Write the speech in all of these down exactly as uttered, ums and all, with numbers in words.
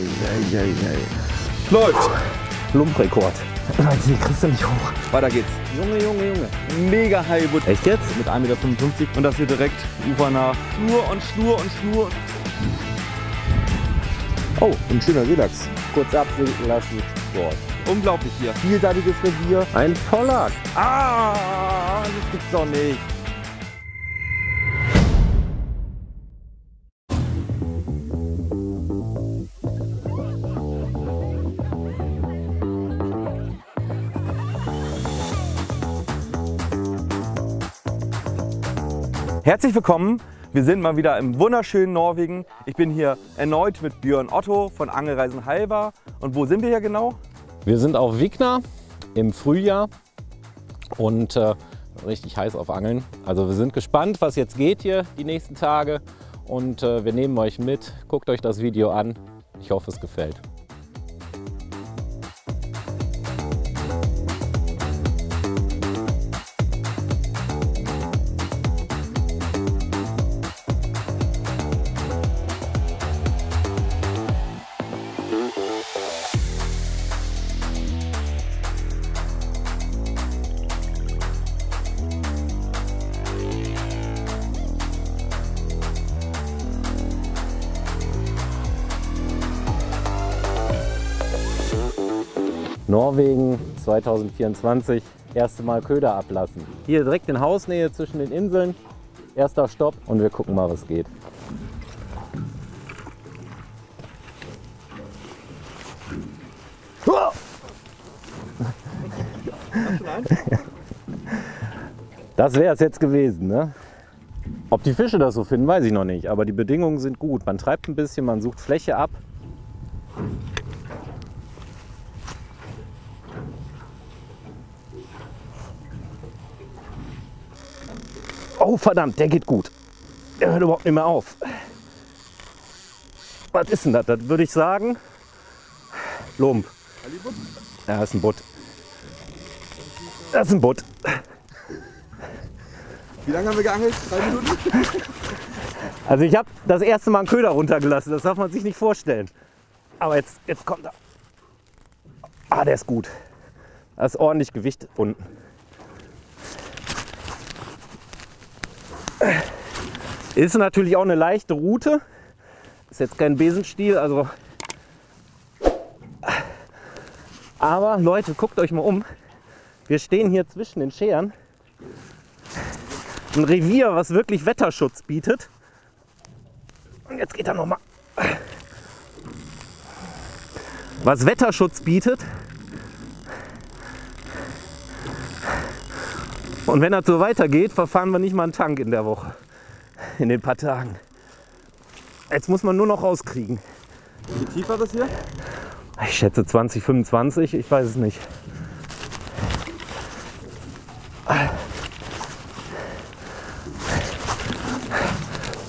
Ei, ei, ei. Läuft! Lump-Rekord. Die kriegst du nicht hoch. Weiter geht's. Junge, Junge, Junge. Mega Highwood. Echt jetzt? Mit einem Meter fünfundfünfzig und das hier direkt ufernah. Schnur und Schnur und Schnur. Oh, ein schöner Seelachs. Kurz absinken lassen. Boah. Unglaublich hier. Vielseitiges Revier. Ein Pollack. Ah, das gibt's doch nicht. Herzlich willkommen, wir sind mal wieder im wunderschönen Norwegen. Ich bin hier erneut mit Björn Otto von Angelreisen Halver. Und wo sind wir hier genau? Wir sind auf Vikna im Frühjahr und äh, richtig heiß auf Angeln. Also wir sind gespannt, was jetzt geht hier die nächsten Tage und äh, wir nehmen euch mit. Guckt euch das Video an, ich hoffe es gefällt. Norwegen zweitausendvierundzwanzig, erste Mal Köder ablassen. Hier direkt in Hausnähe zwischen den Inseln, erster Stopp und wir gucken mal, was geht. Das wäre es jetzt gewesen, ne? Ob die Fische das so finden, weiß ich noch nicht, aber die Bedingungen sind gut. Man treibt ein bisschen, man sucht Fläche ab. Oh verdammt, der geht gut. Der hört überhaupt nicht mehr auf. Was ist denn das? Das würde ich sagen. Lump. Ja, das ist ein Butt. Das ist ein Butt. Wie lange haben wir geangelt? Drei Minuten? Also ich habe das erste Mal einen Köder runtergelassen. Das darf man sich nicht vorstellen. Aber jetzt, jetzt kommt er. Ah, der ist gut. Da ist ordentlich Gewicht unten. Ist natürlich auch eine leichte Rute, ist jetzt kein Besenstiel, also. Aber Leute, guckt euch mal um. Wir stehen hier zwischen den Scheren. Ein Revier, was wirklich Wetterschutz bietet. Und jetzt geht er nochmal. Was Wetterschutz bietet. Und wenn das so weitergeht, verfahren wir nicht mal einen Tank in der Woche. In den paar Tagen. Jetzt muss man nur noch rauskriegen. Wie tief war das hier? Ich schätze zwanzig, fünfundzwanzig, ich weiß es nicht.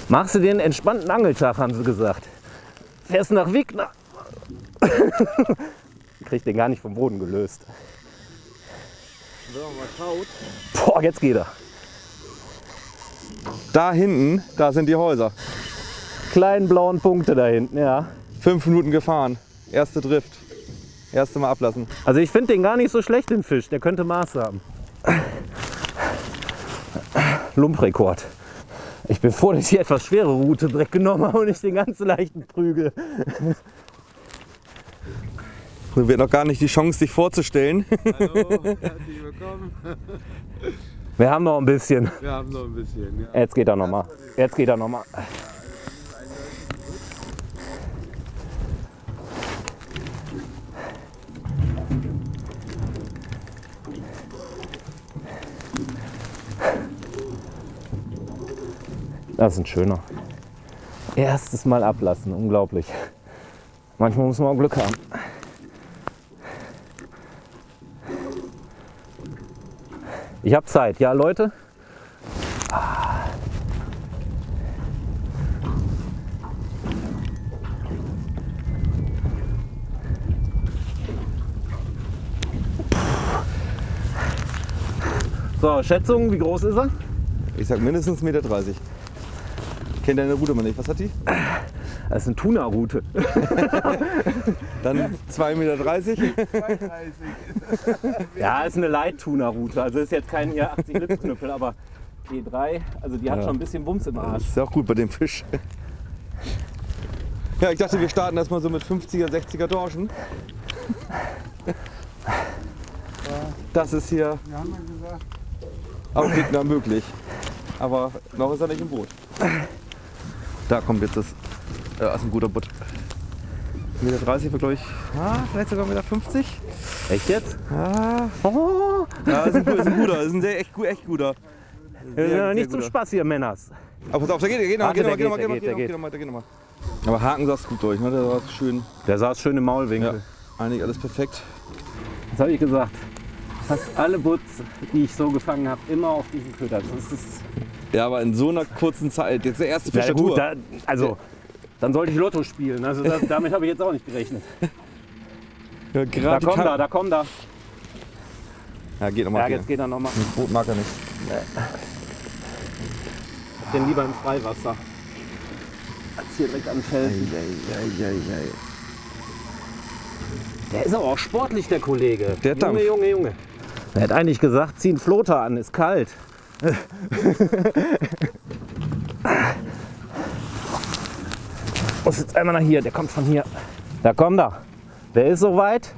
Machst du den entspannten Angeltag, haben sie gesagt. Fährst nach Vikna. Krieg den gar nicht vom Boden gelöst. Wenn man mal schaut. Boah, jetzt geht er. Da hinten, da sind die Häuser. Kleinen blauen Punkte da hinten, ja. Fünf Minuten gefahren, erste Drift, erste Mal ablassen. Also ich finde den gar nicht so schlecht, den Fisch, der könnte Maß haben. Lump-Rekord. Ich bin froh, dass ich die etwas schwere Route direkt genommen habe und nicht den ganz leichten Prügel. Du wirst noch gar nicht die Chance, dich vorzustellen. Hallo, herzlich willkommen. Wir haben noch ein bisschen. Wir haben noch ein bisschen, ja. Jetzt geht er nochmal. Jetzt geht er nochmal. Das ist ein schöner. Erstes Mal ablassen, unglaublich. Manchmal muss man auch Glück haben. Ich habe Zeit, ja Leute? Ah. So, Schätzung, wie groß ist er? Ich sag mindestens eins Komma dreißig Meter. Kennt deine Route mal nicht, was hat die? Das ist eine Tuna-Route. Dann zwei Meter dreißig. Ja, ist eine Light-Tuna-Route. Also ist jetzt kein hier achtzig Lippknüppel, aber G drei, also die hat ja schon ein bisschen Wumms im Arsch. Das ist auch gut bei dem Fisch. Ja, ich dachte, wir starten erstmal so mit fünfziger, sechziger Dorschen. Das ist hier auch Vikna möglich. Aber noch ist er nicht im Boot. Da kommt jetzt das. Ja, ist ein guter Butt. eins Meter dreißig wird, glaube ich, ah, vielleicht sogar eins Meter fünfzig. Echt jetzt? Ah. Oh. Ja, ist ein, ist ein guter, ist ein sehr, echt, echt guter. Wir sind noch nicht zum Spaß hier, Männers. Aber pass auf, da geht, geht nochmal, geht nochmal, geht nochmal, geht nochmal, geht nochmal. Aber Haken saß gut durch, ne? Der saß schön. Der saß schön im Maulwinkel. Ja. Eigentlich alles perfekt. Das habe ich gesagt. Fast alle Butts, die ich so gefangen habe, immer auf diesen Köder. Das ist ja, aber in so einer kurzen Zeit, jetzt der erste Fisch der Tour. Da, also, dann sollte ich Lotto spielen, also das, damit habe ich jetzt auch nicht gerechnet. Ja, da kommt da, da kommt da. Ja, geht nochmal. Ja, jetzt geht er nochmal. Das Boot mag er nicht. Nee. Ich bin lieber im Freiwasser als hier direkt am Felsen. Ei, ei, ei, ei, ei. Der ist aber auch sportlich, der Kollege. Der Junge, Dampf. Junge, Junge. Er hat eigentlich gesagt, zieh einen Floater an, ist kalt. Ich muss jetzt einmal nach hier, der kommt von hier. Da kommt er. Der ist soweit.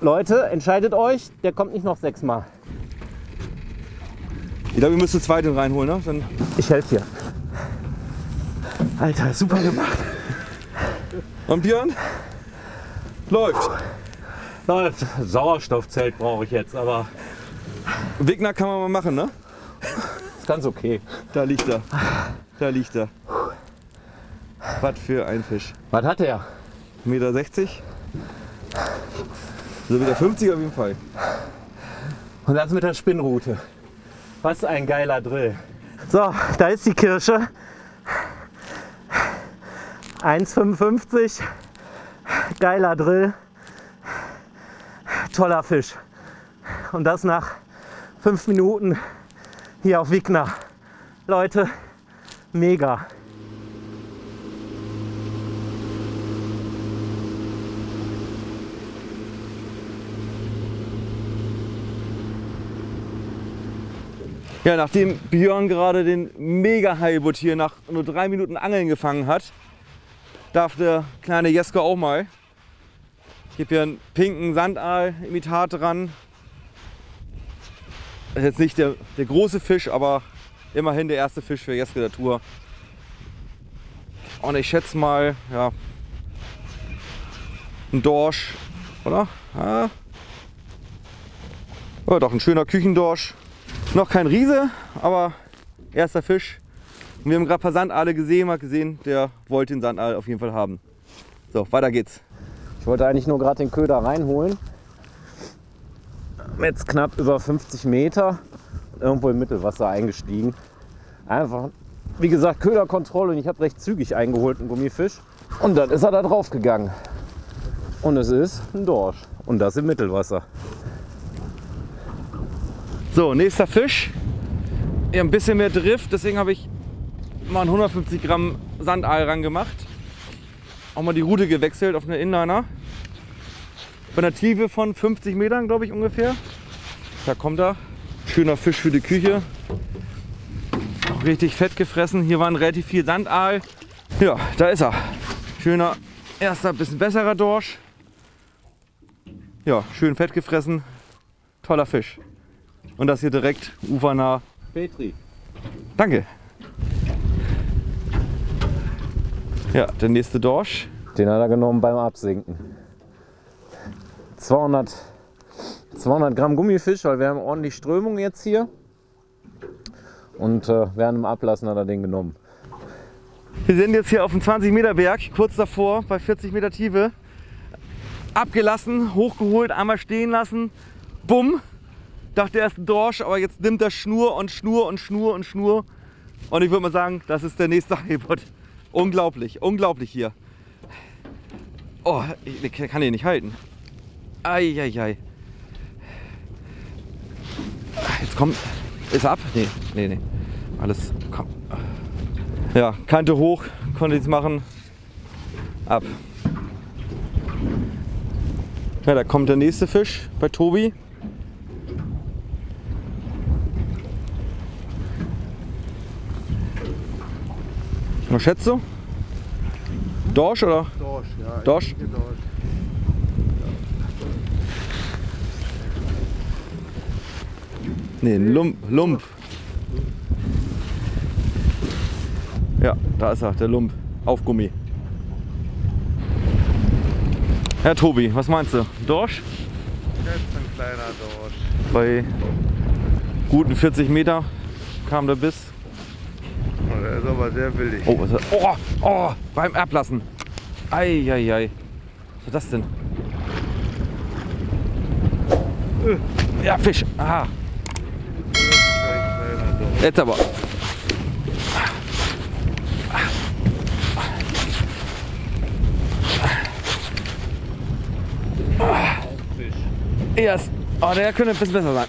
Leute, entscheidet euch, der kommt nicht noch sechsmal. Ich glaube, ihr müsst den zweiten reinholen, ne? Dann ich helfe dir. Alter, super gemacht. Und Björn? Läuft. Läuft. Sauerstoffzelt brauche ich jetzt, aber. Vikna kann man mal machen, ne? Ist ganz okay. Da liegt er. Da liegt er. Was für ein Fisch. Was hat er? eins Meter sechzig. So eins Meter fünfzig auf jeden Fall. Und das mit der Spinnrute. Was ein geiler Drill. So, da ist die Kirsche. eins Meter fünfundfünfzig. Geiler Drill. Toller Fisch. Und das nach fünf Minuten hier auf Vikna. Leute, mega. Ja, nachdem Björn gerade den Mega-Highbutt hier nach nur drei Minuten Angeln gefangen hat, darf der kleine Jesco auch mal. Ich gebe hier einen pinken Sandaal-Imitat dran. Das ist jetzt nicht der, der große Fisch, aber immerhin der erste Fisch für Jesco der Tour. Und ich schätze mal, ja, ein Dorsch, oder? Ja. Ja, doch ein schöner Küchendorsch. Noch kein Riese, aber erster Fisch. Und wir haben gerade ein paar Sandaale gesehen, mal gesehen, der wollte den Sandaal auf jeden Fall haben. So, weiter geht's. Ich wollte eigentlich nur gerade den Köder reinholen. Jetzt knapp über fünfzig Meter und irgendwo im Mittelwasser eingestiegen. Einfach, wie gesagt, Köderkontrolle und ich habe recht zügig eingeholt einen Gummifisch. Und dann ist er da drauf gegangen. Und es ist ein Dorsch. Und das im Mittelwasser. So, nächster Fisch. Ja, ein bisschen mehr Drift, deswegen habe ich mal einen hundertfünfzig Gramm Sandaal ran gemacht. Auch mal die Route gewechselt auf eine Inliner. Bei einer Tiefe von fünfzig Metern, glaube ich, ungefähr. Da kommt er. Schöner Fisch für die Küche. Auch richtig fett gefressen. Hier waren relativ viel Sandaal. Ja, da ist er. Schöner erster, bisschen besserer Dorsch. Ja, schön fett gefressen. Toller Fisch. Und das hier direkt ufernah. Petri. Danke. Ja, der nächste Dorsch. Den hat er genommen beim Absinken. zweihundert Gramm Gummifisch, weil wir haben ordentlich Strömung jetzt hier. Und äh, während dem Ablassen hat er den genommen. Wir sind jetzt hier auf dem zwanzig Meter Berg, kurz davor, bei vierzig Meter Tiefe. Abgelassen, hochgeholt, einmal stehen lassen. Bumm. Dachte erst ein Dorsch, aber jetzt nimmt er Schnur und Schnur und Schnur und Schnur. Und ich würde mal sagen, das ist der nächste Highbutt. Unglaublich, unglaublich hier. Oh, ich kann den nicht halten. Eieiei. Jetzt kommt. Ist er ab? Nee, nee, nee. Alles. Komm. Ja, Kante hoch, konnte nichts machen. ab. Ja, da kommt der nächste Fisch bei Tobi. Was schätzt du? Dorsch oder? Dorsch, ja. Dorsch? Dorsch. Nee, Lump, Lump. Ja, da ist er, der Lump. Auf Gummi. Herr Tobi, was meinst du? Dorsch? Das ist ein kleiner Dorsch. Bei guten vierzig Meter kam der Biss. Oh, der ist aber sehr willig. Oh, was ist das? Oh, oh, beim Ablassen. Eieiei. Ei, ei. Was war das denn? Ja, Fisch. Aha. Jetzt aber. Yes. Oh, der könnte ein bisschen besser sein.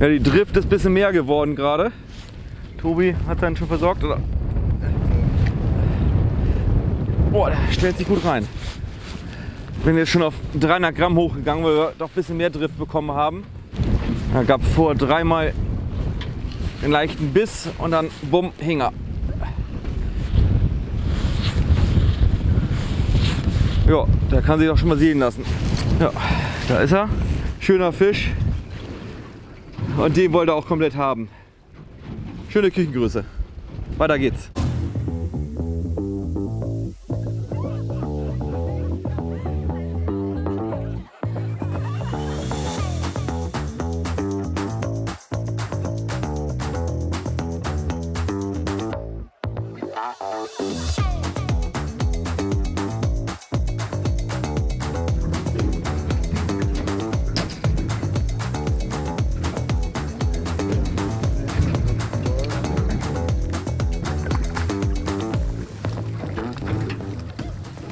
Ja, die Drift ist ein bisschen mehr geworden gerade. Tobi hat seinen schon versorgt, oder? Boah, der stellt sich gut rein. Ich bin jetzt schon auf dreihundert Gramm hochgegangen, weil wir doch ein bisschen mehr Drift bekommen haben. Da gab es vor dreimal einen leichten Biss und dann bumm, hing er. Ja, da kann sich doch schon mal sehen lassen. Ja, da ist er. Schöner Fisch. Und den wollte er auch komplett haben. Schöne Küchengrüße. Weiter geht's.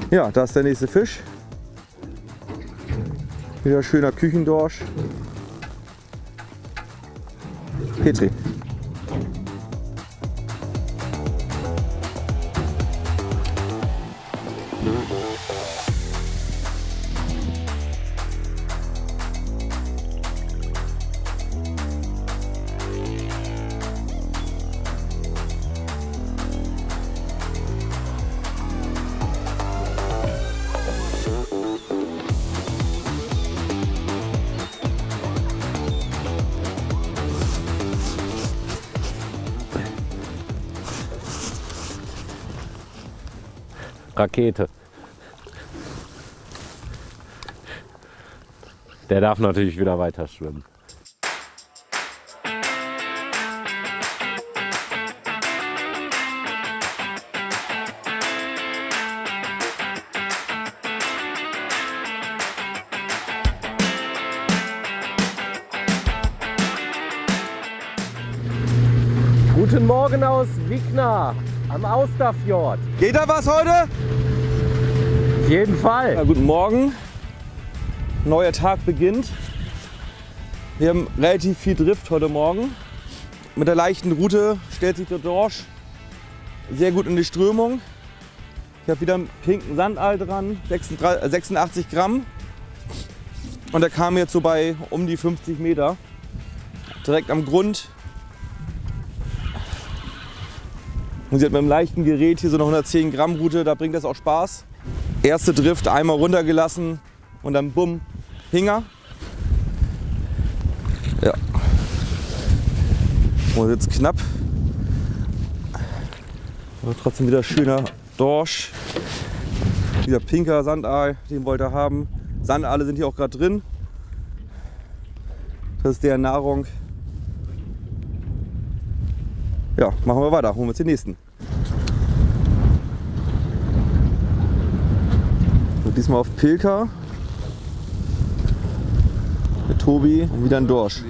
Ja, da ist der nächste Fisch. Wieder schöner Küchendorsch. Petri. Rakete. Der darf natürlich wieder weiter schwimmen. Guten Morgen aus Vikna am Austafjord. Geht da was heute? Auf jeden Fall. Ja, guten Morgen. Neuer Tag beginnt. Wir haben relativ viel Drift heute Morgen. Mit der leichten Route stellt sich der Dorsch sehr gut in die Strömung. Ich habe wieder einen pinken Sandaal dran, sechsundachtzig Gramm. Und der kam jetzt so bei um die fünfzig Meter. Direkt am Grund. Und sie hat mit einem leichten Gerät hier so eine hundertzehn Gramm Route, da bringt das auch Spaß. Erste Drift, einmal runtergelassen und dann bumm, Hinger. Ja. Und jetzt knapp. Aber trotzdem wieder schöner Dorsch. Wieder pinker Sandaal, den wollte er haben. Sandaale sind hier auch gerade drin. Das ist deren Nahrung. Ja, machen wir weiter, holen wir uns den nächsten. Und diesmal auf Pilka. Mit Tobi und wieder ein Dorsch.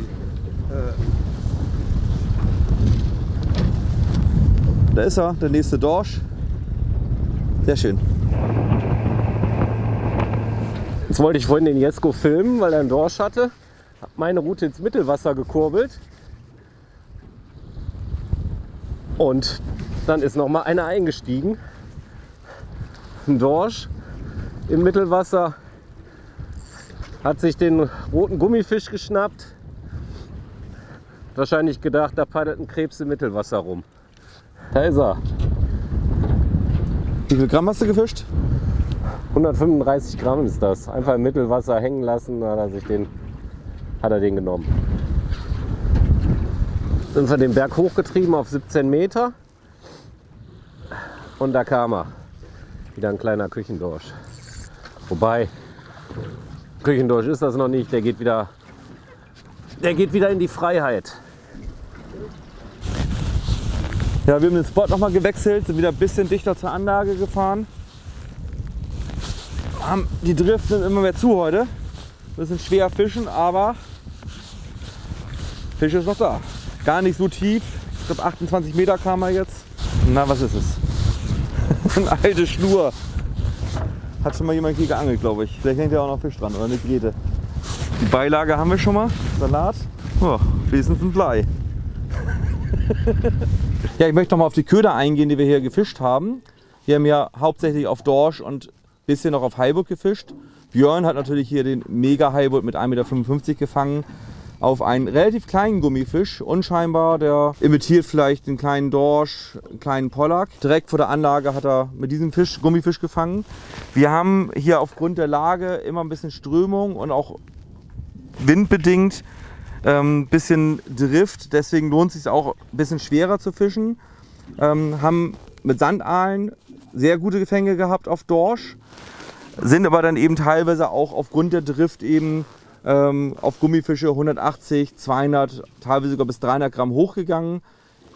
Da ist er, der nächste Dorsch. Sehr schön. Jetzt wollte ich vorhin den Jesco filmen, weil er einen Dorsch hatte. Habe meine Route ins Mittelwasser gekurbelt. Und dann ist noch mal einer eingestiegen ein Dorsch im Mittelwasser, hat sich den roten Gummifisch geschnappt, wahrscheinlich gedacht, da paddelt ein Krebs im Mittelwasser rum. Da ist er. Wie viel Gramm hast du gefischt? hundertfünfunddreißig Gramm ist das. Einfach im Mittelwasser hängen lassen, dann hat er sich den, hat er den genommen. Sind wir den Berg hochgetrieben auf siebzehn Meter und da kam er. Wieder ein kleiner Küchendorsch. Wobei, Küchendorsch ist das noch nicht, der geht wieder, der geht wieder in die Freiheit. Ja, wir haben den Spot nochmal gewechselt, sind wieder ein bisschen dichter zur Anlage gefahren. Die driften immer mehr zu heute. Ein bisschen schwer fischen, aber Fisch ist noch da. Gar nicht so tief. Ich glaube achtundzwanzig Meter kam er jetzt. Na, was ist es? Eine alte Schnur. Hat schon mal jemand hier geangelt, glaube ich. Vielleicht hängt ja auch noch Fisch dran oder eine Grete. Die Beilage haben wir schon mal. Salat. Oh, wenigstens ein Blei. Ja, ich möchte noch mal auf die Köder eingehen, die wir hier gefischt haben. Wir haben ja hauptsächlich auf Dorsch und ein bisschen noch auf Halbut gefischt. Björn hat natürlich hier den Mega-Halbut mit ein Meter fünfundfünfzig gefangen auf einen relativ kleinen Gummifisch. Unscheinbar, der imitiert vielleicht den kleinen Dorsch, einen kleinen Pollack. Direkt vor der Anlage hat er mit diesem Fisch, Gummifisch gefangen. Wir haben hier aufgrund der Lage immer ein bisschen Strömung und auch windbedingt ein bisschen Drift, deswegen lohnt es sich auch ein bisschen schwerer zu fischen. Ähm, haben mit Sandalen sehr gute Gefänge gehabt auf Dorsch, sind aber dann eben teilweise auch aufgrund der Drift eben ähm, auf Gummifische hundertachtzig, zweihundert, teilweise sogar bis dreihundert Gramm hochgegangen.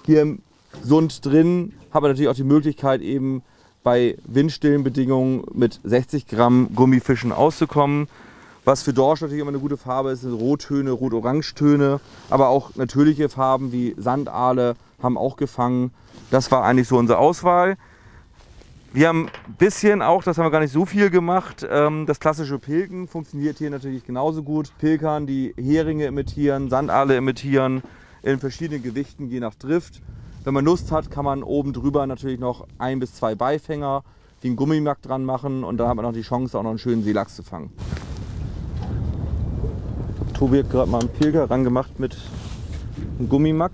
Hier im Sund drin haben wir natürlich auch die Möglichkeit eben bei windstillen Bedingungen mit sechzig Gramm Gummifischen auszukommen. Was für Dorsch natürlich immer eine gute Farbe ist, sind Rottöne, Rot-Orangetöne, aber auch natürliche Farben wie Sandaale haben auch gefangen. Das war eigentlich so unsere Auswahl. Wir haben ein bisschen auch, das haben wir gar nicht so viel gemacht, das klassische Pilken funktioniert hier natürlich genauso gut. Pilkern, die Heringe imitieren, Sandaale imitieren, in verschiedenen Gewichten, je nach Drift. Wenn man Lust hat, kann man oben drüber natürlich noch ein bis zwei Beifänger, die einen Gummimack dran machen und dann hat man noch die Chance, auch noch einen schönen Seelachs zu fangen. Tobi hat gerade mal einen Pilger rangemacht mit einem Gummimack.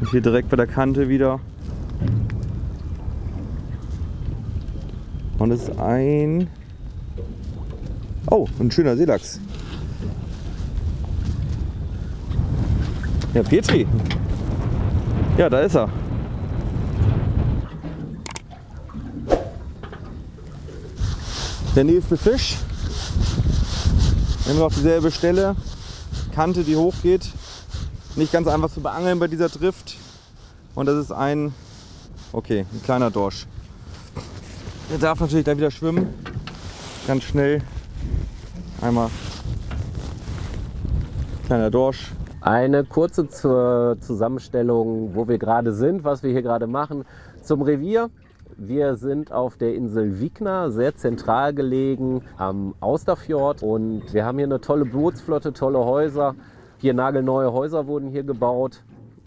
Und hier direkt bei der Kante wieder. Und es ist ein... Oh, ein schöner Seelachs. Ja, Petri. Ja, da ist er. Der nächste Fisch. Immer auf dieselbe Stelle, Kante, die hochgeht, nicht ganz einfach zu beangeln bei dieser Drift. Und das ist ein, okay, ein kleiner Dorsch. Der darf natürlich dann wieder schwimmen, ganz schnell. Einmal kleiner Dorsch. Eine kurze zur Zusammenstellung, wo wir gerade sind, was wir hier gerade machen, zum Revier. Wir sind auf der Insel Vikna, sehr zentral gelegen am Austafjord und wir haben hier eine tolle Bootsflotte, tolle Häuser. Hier nagelneue Häuser wurden hier gebaut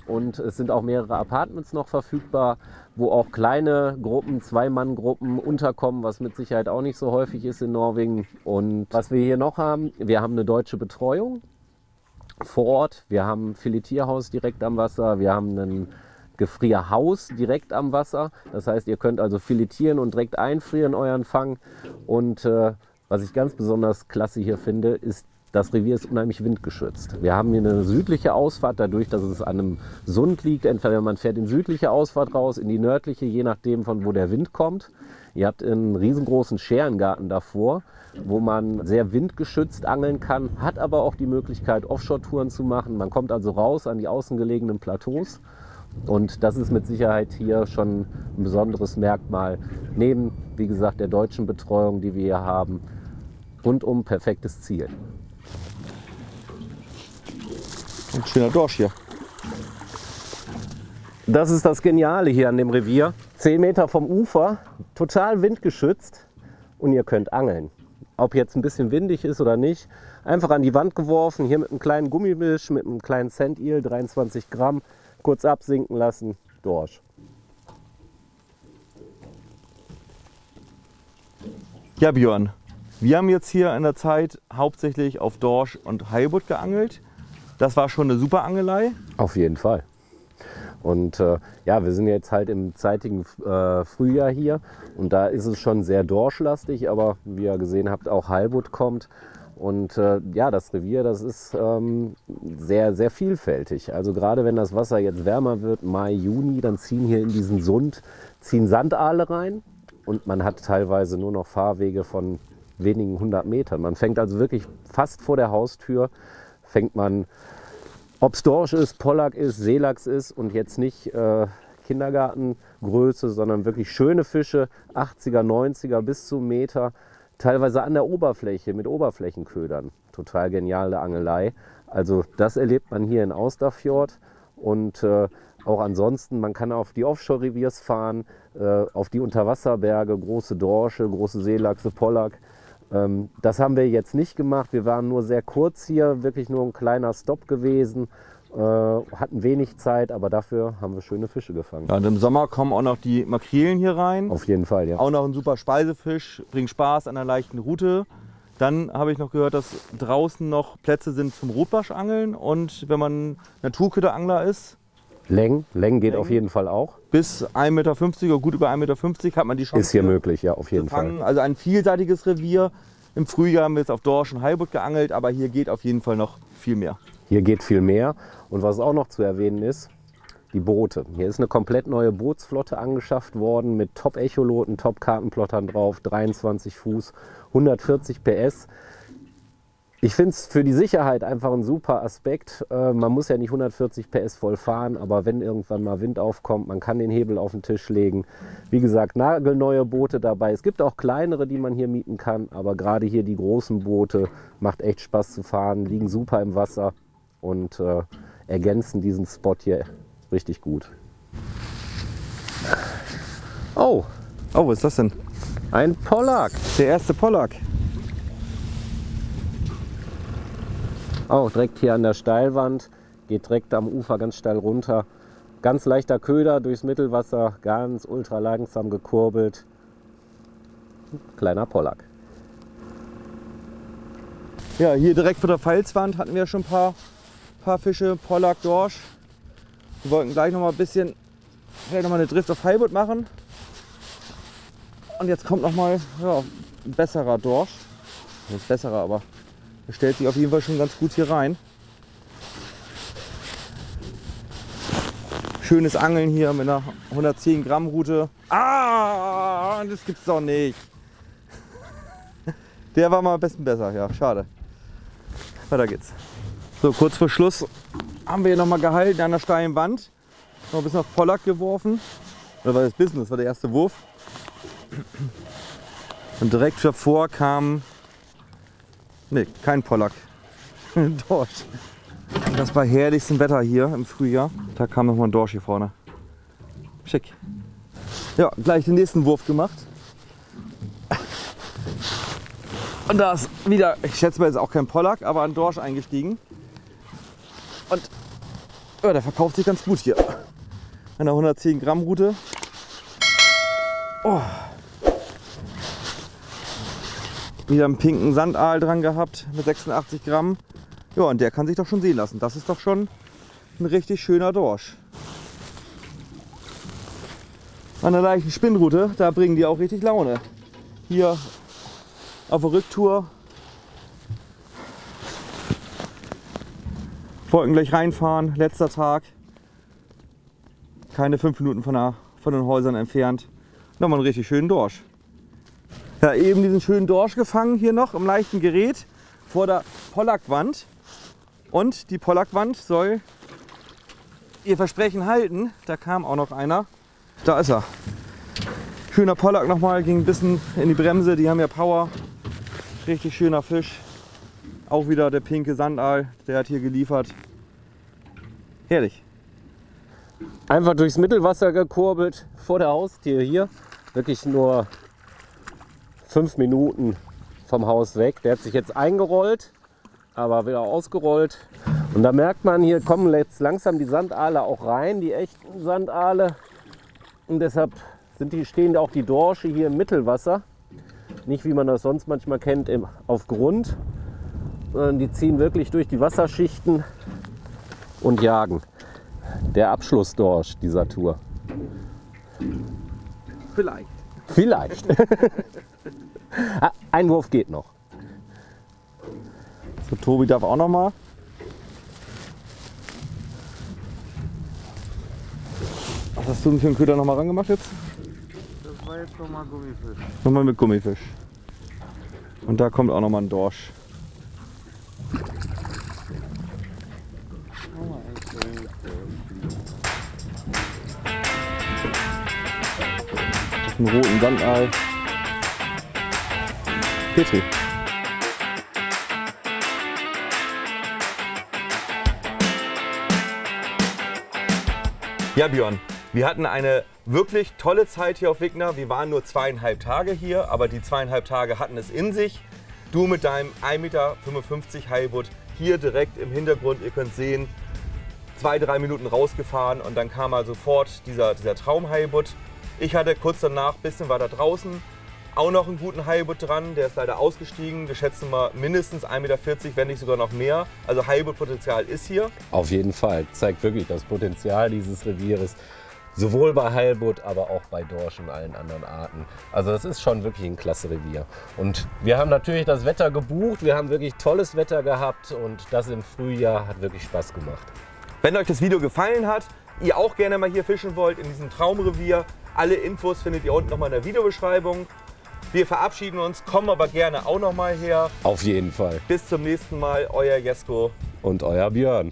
und es sind auch mehrere Apartments noch verfügbar, wo auch kleine Gruppen, Zwei-Mann-Gruppen unterkommen, was mit Sicherheit auch nicht so häufig ist in Norwegen. Und was wir hier noch haben, wir haben eine deutsche Betreuung vor Ort. Wir haben ein Filetierhaus direkt am Wasser, wir haben einen Gefrierhaus direkt am Wasser. Das heißt, ihr könnt also filetieren und direkt einfrieren euren Fang. Und äh, was ich ganz besonders klasse hier finde, ist, das Revier ist unheimlich windgeschützt. Wir haben hier eine südliche Ausfahrt, dadurch, dass es an einem Sund liegt. Entweder man fährt in südliche Ausfahrt raus, in die nördliche, je nachdem, von wo der Wind kommt. Ihr habt einen riesengroßen Scherengarten davor, wo man sehr windgeschützt angeln kann, hat aber auch die Möglichkeit, Offshore-Touren zu machen. Man kommt also raus an die außengelegenen Plateaus. Und das ist mit Sicherheit hier schon ein besonderes Merkmal, neben, wie gesagt, der deutschen Betreuung, die wir hier haben. Rundum perfektes Ziel. Ein schöner Dorsch hier. Das ist das Geniale hier an dem Revier. zehn Meter vom Ufer, total windgeschützt und ihr könnt angeln. Ob jetzt ein bisschen windig ist oder nicht, einfach an die Wand geworfen, hier mit einem kleinen Gummimisch, mit einem kleinen Sandeel, dreiundzwanzig Gramm. Kurz absinken lassen, Dorsch. Ja, Björn, wir haben jetzt hier in der Zeit hauptsächlich auf Dorsch und Heilbutt geangelt. Das war schon eine super Angelei. Auf jeden Fall. Und äh, ja, wir sind jetzt halt im zeitigen äh, Frühjahr hier und da ist es schon sehr dorschlastig, aber wie ihr gesehen habt, auch Heilbutt kommt. Und äh, ja, das Revier, das ist ähm, sehr, sehr vielfältig. Also gerade wenn das Wasser jetzt wärmer wird, Mai, Juni, dann ziehen hier in diesen Sund, ziehen Sandaale rein und man hat teilweise nur noch Fahrwege von wenigen hundert Metern. Man fängt also wirklich fast vor der Haustür, fängt man, ob es Dorsch ist, Pollack ist, Seelachs ist und jetzt nicht äh, Kindergartengröße, sondern wirklich schöne Fische, achtziger, neunziger bis zum Meter, teilweise an der Oberfläche mit Oberflächenködern. Total geniale Angelei. Also das erlebt man hier in Austafjord und äh, auch ansonsten, man kann auf die Offshore-Reviers fahren, äh, auf die Unterwasserberge, große Dorsche, große Seelachse, Pollack. Ähm, das haben wir jetzt nicht gemacht. Wir waren nur sehr kurz hier, wirklich nur ein kleiner Stopp gewesen, äh, hatten wenig Zeit, aber dafür haben wir schöne Fische gefangen. Ja, und im Sommer kommen auch noch die Makrelen hier rein. Auf jeden Fall, ja. Auch noch ein super Speisefisch, bringt Spaß an einer leichten Route. Dann habe ich noch gehört, dass draußen noch Plätze sind zum Rotbarschangeln und wenn man Naturköderangler ist, Längen, Längen geht Längen. Auf jeden Fall auch. Bis ein Meter fünfzig oder gut über ein Meter fünfzig hat man die Chance. Ist hier möglich, ja, auf jeden Fall. Also ein vielseitiges Revier. Im Frühjahr haben wir jetzt auf Dorsch und Heilbutt geangelt, aber hier geht auf jeden Fall noch viel mehr. Hier geht viel mehr. Und was auch noch zu erwähnen ist, die Boote. Hier ist eine komplett neue Bootsflotte angeschafft worden mit Top-Echoloten, Top-Kartenplottern drauf, dreiundzwanzig Fuß, hundertvierzig P S. Ich finde es für die Sicherheit einfach ein super Aspekt. Äh, man muss ja nicht hundertvierzig P S voll fahren, aber wenn irgendwann mal Wind aufkommt, man kann den Hebel auf den Tisch legen. Wie gesagt, nagelneue Boote dabei. Es gibt auch kleinere, die man hier mieten kann, aber gerade hier die großen Boote, macht echt Spaß zu fahren, liegen super im Wasser und äh, ergänzen diesen Spot hier richtig gut. Oh, oh, was ist das denn? Ein Pollack, der erste Pollack. Auch direkt hier an der Steilwand, geht direkt am Ufer ganz steil runter. Ganz leichter Köder durchs Mittelwasser, ganz ultra langsam gekurbelt. Kleiner Pollack. Ja, hier direkt vor der Pfalzwand hatten wir schon ein paar, paar Fische, Pollack, Dorsch. Wir wollten gleich noch mal ein bisschen, vielleicht noch mal eine Drift auf Heilbutt machen. Und jetzt kommt noch mal ja, ein besserer Dorsch. Nicht besserer, aber er stellt sich auf jeden Fall schon ganz gut hier rein. Schönes Angeln hier mit einer hundertzehn Gramm Rute. Ah, das gibt's doch nicht. Der war mal am besten besser, ja, schade. Weiter geht's. So, kurz vor Schluss haben wir hier nochmal gehalten an der steilen Wand. Noch ein bisschen auf Pollack geworfen. Das war das Business, das war der erste Wurf. Und direkt davor kam... Nee, kein Pollack. Dorsch. Das bei herrlichstem Wetter hier im Frühjahr. Da kam nochmal ein Dorsch hier vorne. Schick. Ja, gleich den nächsten Wurf gemacht. Und da ist wieder, ich schätze mal, jetzt auch kein Pollack, aber ein Dorsch eingestiegen. Und ja, der verkauft sich ganz gut hier. An der hundertzehn Gramm Rute. Oh. Wieder einen pinken Sandaal dran gehabt mit sechsundachtzig Gramm. Ja, und der kann sich doch schon sehen lassen. Das ist doch schon ein richtig schöner Dorsch. An der leichten Spinnrute, da bringen die auch richtig Laune. Hier auf der Rücktour. Wollten gleich reinfahren, letzter Tag. Keine fünf Minuten von, der, von den Häusern entfernt. Nochmal einen richtig schönen Dorsch. Ja, eben diesen schönen Dorsch gefangen hier noch im leichten Gerät vor der Pollackwand. Und die Pollackwand soll ihr Versprechen halten. Da kam auch noch einer. Da ist er. Schöner Pollack nochmal, ging ein bisschen in die Bremse. Die haben ja Power. Richtig schöner Fisch. Auch wieder der pinke Sandaal, der hat hier geliefert. Herrlich. Einfach durchs Mittelwasser gekurbelt, vor der Haustür hier. Wirklich nur fünf Minuten vom Haus weg. Der hat sich jetzt eingerollt, aber wieder ausgerollt. Und da merkt man, hier kommen jetzt langsam die Sandaale auch rein, die echten Sandaale. Und deshalb sind die, stehen auch die Dorsche hier im Mittelwasser. Nicht wie man das sonst manchmal kennt im, auf Grund, sondern die ziehen wirklich durch die Wasserschichten und jagen. Der Abschlussdorsch dieser Tour. Vielleicht. Vielleicht. Ah, ein Wurf geht noch. So, Tobi darf auch noch mal. Was hast du denn für einen Köder noch mal rangemacht jetzt? Das war jetzt noch mal Gummifisch. Noch mal mit Gummifisch. Und da kommt auch noch mal ein Dorsch. Einen roten Sandal. Petri. Ja, Björn, wir hatten eine wirklich tolle Zeit hier auf Vikna. Wir waren nur zweieinhalb Tage hier, aber die zweieinhalb Tage hatten es in sich. Du mit deinem ein Meter fünfundfünfzig Heilbutt hier direkt im Hintergrund, ihr könnt sehen, zwei, drei Minuten rausgefahren und dann kam mal sofort dieser, dieser Traumheilbutt. Ich hatte kurz danach ein bisschen weiter draußen auch noch einen guten Heilbutt dran, der ist leider ausgestiegen. Wir schätzen mal mindestens ein Meter vierzig, wenn nicht sogar noch mehr. Also Heilbuttpotenzial ist hier. Auf jeden Fall, zeigt wirklich das Potenzial dieses Revieres. Sowohl bei Heilbutt, aber auch bei Dorsch und allen anderen Arten. Also das ist schon wirklich ein klasse Revier. Und wir haben natürlich das Wetter gebucht, wir haben wirklich tolles Wetter gehabt und das im Frühjahr hat wirklich Spaß gemacht. Wenn euch das Video gefallen hat, ihr auch gerne mal hier fischen wollt in diesem Traumrevier, alle Infos findet ihr unten nochmal in der Videobeschreibung. Wir verabschieden uns, kommen aber gerne auch nochmal her. Auf jeden Fall. Bis zum nächsten Mal, euer Jesco und euer Björn.